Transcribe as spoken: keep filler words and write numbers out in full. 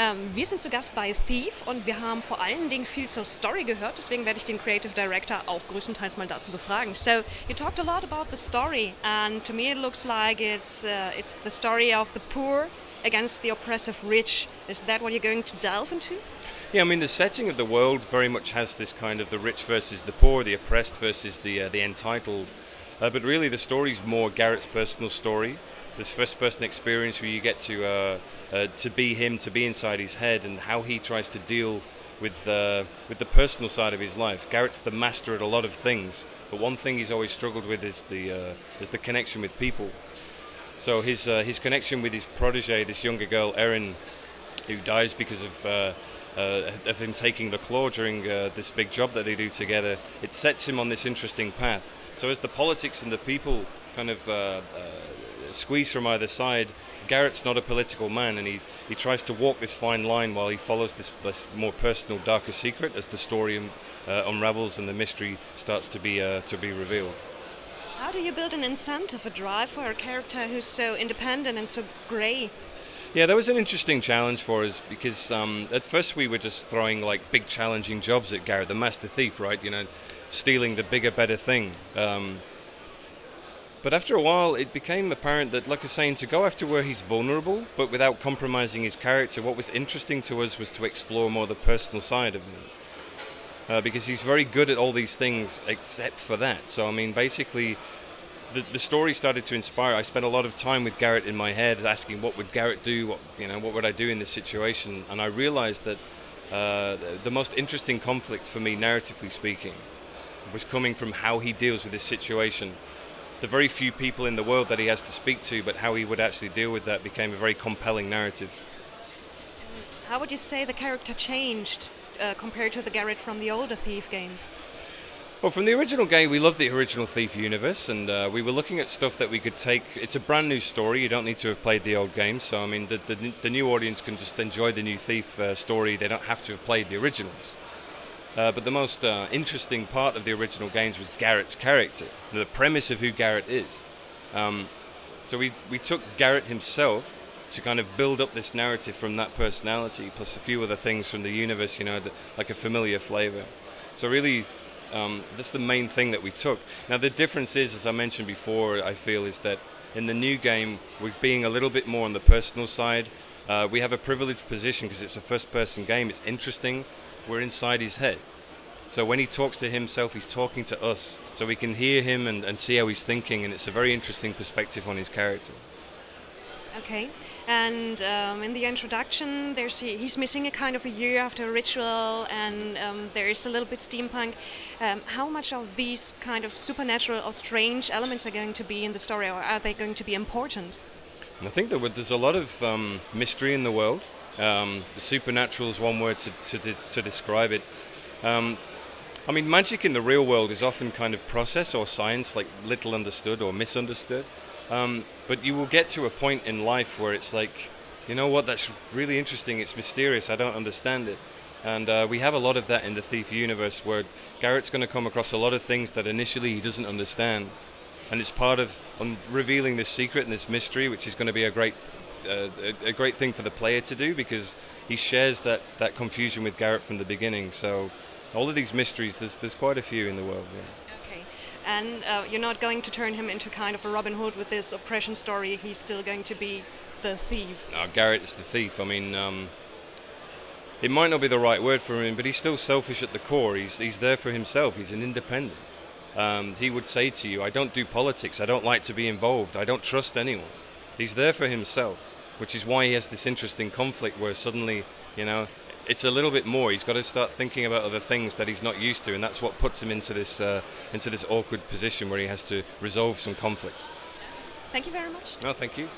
Ähm, wir sind zu Gast bei Thief und wir haben vor allen Dingen viel zur Story gehört, deswegen werde ich den Creative Director auch größtenteils mal dazu befragen. So, you talked a lot about the story and to me it looks like it's, uh, it's the story of the poor against the oppressive rich. Is that what you're going to delve into? Yeah, I mean, the setting of the world very much has this kind of the rich versus the poor, the oppressed versus the, uh, the entitled. Uh, but really the story's more Garrett's personal story, this first person experience where you get to uh, uh, to be him, to be inside his head and how he tries to deal with the, with the personal side of his life. Garrett's the master at a lot of things, but one thing he's always struggled with is the, uh, is the connection with people. So his, uh, his connection with his protege, this younger girl, Erin, who dies because of, uh, uh, of him taking the claw during uh, this big job that they do together, it sets him on this interesting path. So as the politics and the people kind of uh, uh, squeeze from either side, Garrett's not a political man and he, he tries to walk this fine line while he follows this, this more personal, darker secret as the story uh, unravels and the mystery starts to be, uh, to be revealed. How do you build an incentive, a drive for a character who's so independent and so grey? Yeah, that was an interesting challenge for us because um, at first we were just throwing like big challenging jobs at Garrett, the master thief, right? You know, stealing the bigger, better thing. Um, but after a while, it became apparent that, like I was saying, to go after where he's vulnerable, but without compromising his character, what was interesting to us was to explore more the personal side of him. Uh, because he's very good at all these things except for that. So, I mean, basically, the, the story started to inspire. I spent a lot of time with Garrett in my head asking what would Garrett do, what, you know, what would I do in this situation? And I realized that uh, the, the most interesting conflict for me, narratively speaking, was coming from how he deals with this situation. The very few people in the world that he has to speak to, but how he would actually deal with that became a very compelling narrative. How would you say the character changed? Uh, compared to the Garrett from the older Thief games? Well, from the original game, we loved the original Thief universe, and uh, we were looking at stuff that we could take. It's a brand new story, you don't need to have played the old game, so I mean, the, the, the new audience can just enjoy the new Thief uh, story, they don't have to have played the originals. Uh, but the most uh, interesting part of the original games was Garrett's character, the premise of who Garrett is. Um, so we, we took Garrett himself to kind of build up this narrative from that personality, plus a few other things from the universe, you know, the, like a familiar flavor. So really, um, that's the main thing that we took. Now the difference is, as I mentioned before, I feel, is that in the new game, we're being a little bit more on the personal side. Uh, we have a privileged position because it's a first-person game, it's interesting. We're inside his head. So when he talks to himself, he's talking to us. So we can hear him and, and see how he's thinking, and it's a very interesting perspective on his character. Okay, and um, in the introduction, there's he, he's missing a kind of a year after a ritual, and um, there is a little bit steampunk. Um, how much of these kind of supernatural or strange elements are going to be in the story, or are they going to be important? I think that there's a lot of um, mystery in the world. Um, the supernatural is one word to, to, de to describe it. Um, I mean, magic in the real world is often kind of process or science, like little understood or misunderstood. Um, but you will get to a point in life where it's like, you know what, that's really interesting, it's mysterious, I don't understand it. And uh, we have a lot of that in the Thief universe, where Garrett's going to come across a lot of things that initially he doesn't understand. And it's part of revealing this secret and this mystery, which is going to be a great, uh, a great thing for the player to do, because he shares that, that confusion with Garrett from the beginning. So all of these mysteries, there's, there's quite a few in the world. Yeah. And uh, you're not going to turn him into kind of a Robin Hood with this oppression story. He's still going to be the thief. No, Garrett is the thief. I mean, um, it might not be the right word for him, but he's still selfish at the core. He's, he's there for himself. He's an independent. Um, he would say to you, I don't do politics. I don't like to be involved. I don't trust anyone. He's there for himself, which is why he has this interesting conflict where suddenly, you know, it's a little bit more. He's got to start thinking about other things that he's not used to, and that's what puts him into this uh, into this awkward position where he has to resolve some conflict. Thank you very much. No, thank you.